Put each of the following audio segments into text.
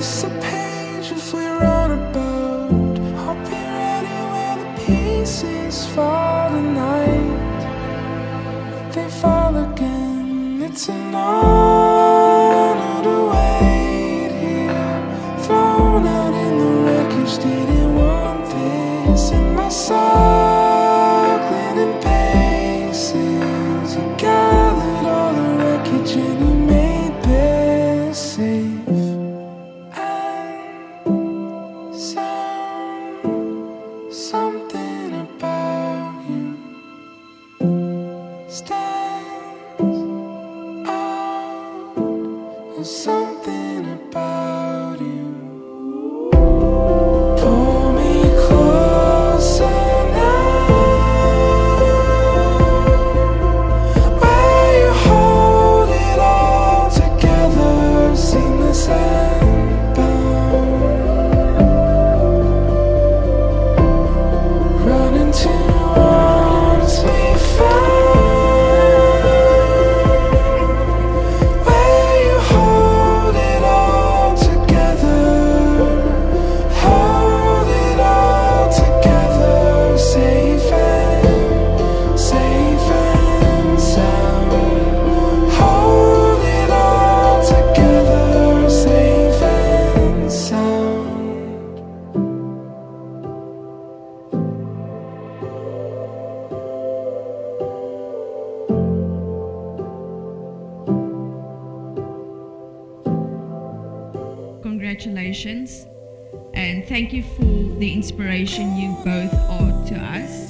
It's a page if we're on a boat, hopping ready where the pieces fall tonight. But they fall again. It's an honor to wait here, thrown out in the wreckage. Didn't want this in my circling in paces. You gathered all the wreckage and you made this safe. Something about you stands out. There's something about you. Pull me closer now, where you hold it all together, seamless and bound. Congratulations, and thank you for the inspiration you both are to us.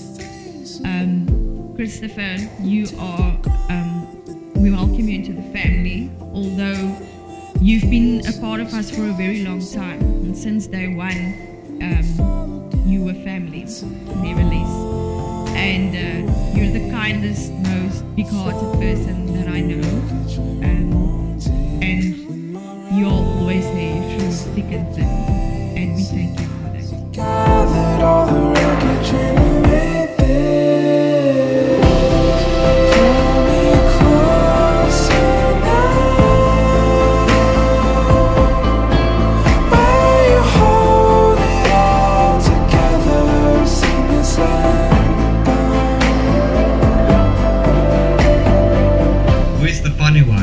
Christopher, you are, we welcome you into the family, although you've been a part of us for a very long time, and since day one you were family, never less. And you're the kindest, most big-hearted person that I know, and you're always there. Thick and thin, and we thank you for that. We gathered all the wreckage and we made this. Pull me closer now, where you hold it all together, seamless and bound. Who's the funny one?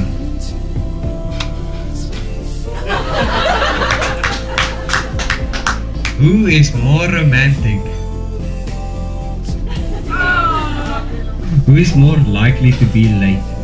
Who is more romantic? Who is more likely to be late?